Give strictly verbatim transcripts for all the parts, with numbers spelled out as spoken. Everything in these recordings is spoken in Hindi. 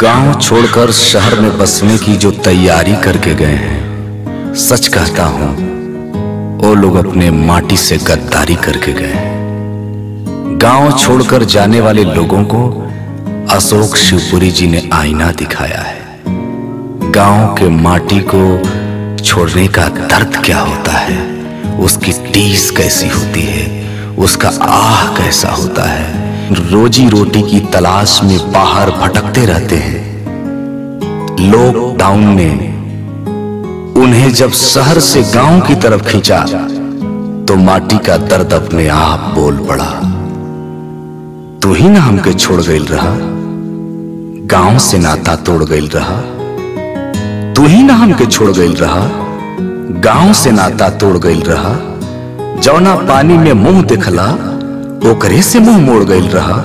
गांव छोड़कर शहर में बसने की जो तैयारी करके गए हैं, सच कहता हूं वो लोग अपने माटी से गद्दारी करके गए हैं। गांव छोड़कर जाने वाले लोगों को अशोक शिवपुरी जी ने आईना दिखाया है। गांव के माटी को छोड़ने का दर्द क्या होता है, उसकी टीस कैसी होती है, उसका आह कैसा होता है। रोजी रोटी की तलाश में बाहर भटकते रहते हैं। लॉकडाउन ने उन्हें जब शहर से गांव की तरफ खींचा तो माटी का दर्द अपने आप बोल पड़ा। तू ही ना हमके छोड़ गई रहा, गांव से नाता तोड़ गई रहा। तू ही ना हमके छोड़ गई रहा, गांव से नाता तोड़ गई रहा। जौना पानी में मुंह दिखला ओकरे से मुंह मोड़ गई रहा।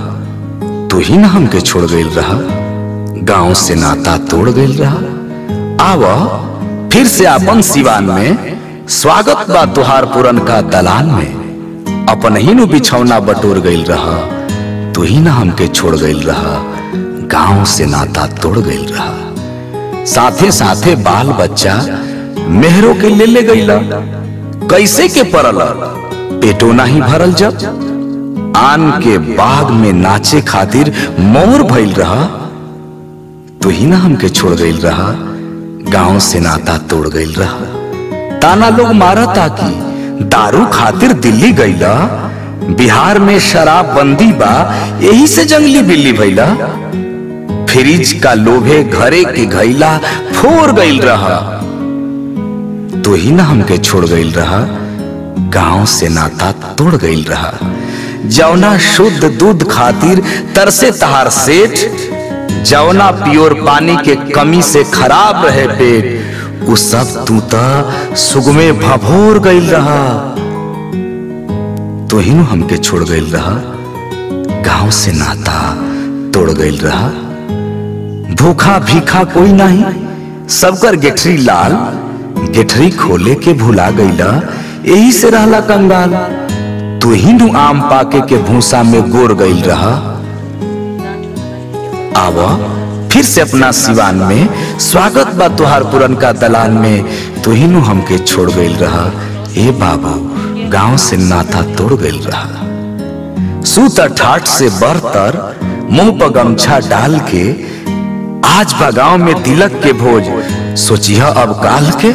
तू ही ना हमके छोड़ गई रहा, गांव से नाता तोड़ गई रहा। आवा फिर से अपन सिवान में, स्वागत बा तुहार पुरन का दलान में। अपन ही नु बिछौना बटोर गई रहा, तू ही ना हमके छोड़ गई रहा, गांव से नाता तोड़ गई रहा। साथे साथे बाल बच्चा मेहरों के ले ले गईला, कैसे के परला पेटो नहीं भरल। जब आन के बाग में नाचे खातिर मोर भइल रहा, तू ही ना हमके छोड़ गईल रहा, गांव से नाता तोड़ गईल रहा। ताना लोग मारा ताकि दारू खातिर दिल्ली गईला, बिहार में शराब बंदी बा यही से जंगली बिल्ली भइला। फ्रिज का लोभे घरे के घैला फोड़ गईल रहा, तू ही ना हमके छोड़ गई रहा, गांव से नाता तोड़ गई रहा। जौना शुद्ध दूध खातिर तरसे तहार सेठ, जौना प्योर पानी के कमी से खराब रहे पेट, उस सब तू ता सुगमे भभोर गई रहा। तू ही ना हमके छोड़ गई रहा, गांव से नाता तोड़ गई रहा। भूखा भीखा कोई नहीं, सबकर गेठरी लाल, गेठरी खोले के भुला गईला यही से रहला कंगाल। तू ही नु आम पाके के भूसा में गोर गई रहा। आवा फिर से अपना सिवान में, स्वागत बा तुहार पुरन का दलान में। तू ही नु हमके छोड़ गई रहा, ए बाबू गांव से नाता तोड़ गई रहा। सूता ठाट से बरतर मुंह पर गमछा डाल के, आज बगाव में तिलक के भोज सोचिया अब काल के।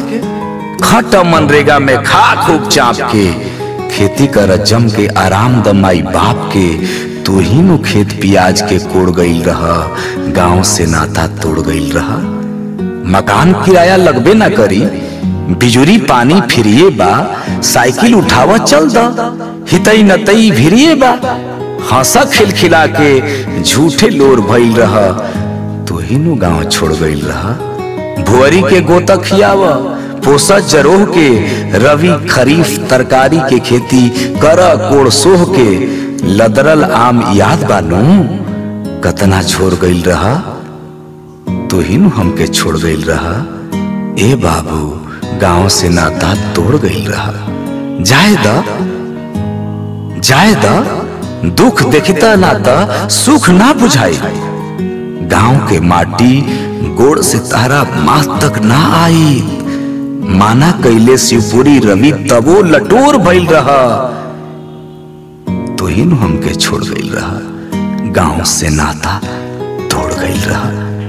खटा मनरेगा में खा खूब चाप के, खेती कर जम के आराम दमाई बाप के। तू ही नु खेत प्याज के कोड़ गई रहा, गांव से नाता तोड़ गई रहा। मकान किराया लगबे ना करी, बिजुरी पानी फिरिए बा, साइकिल उठावा चल दा, हितई नतई भिरिए बा। हंसा खिलखिला के झूठे लोर भइल रहा, तू ही नु गांव छोड़ गई रहा। भुअरी के गोता खियावा, पोसा जरोह के, रवि खरीफ तरकारी के खेती करा कोड़ सोह के। लदरल आम याद बानू कतना छोड़ गई रहा, तू ही नु हमके छोड़ गई रहा, ए बाबू गांव से नाता तोड़ गई रहा। जायदा जायदा दुख देखता नाता सुख ना बुझाई, गांव के माटी गोड़ से तारा माथ तक ना आई। माना कैले शिवपुरी रवि तबो लटोर भइल रहा, तू ही नु हमके छोड़ गई रहा, गांव से नाता तोड़ गई रहा।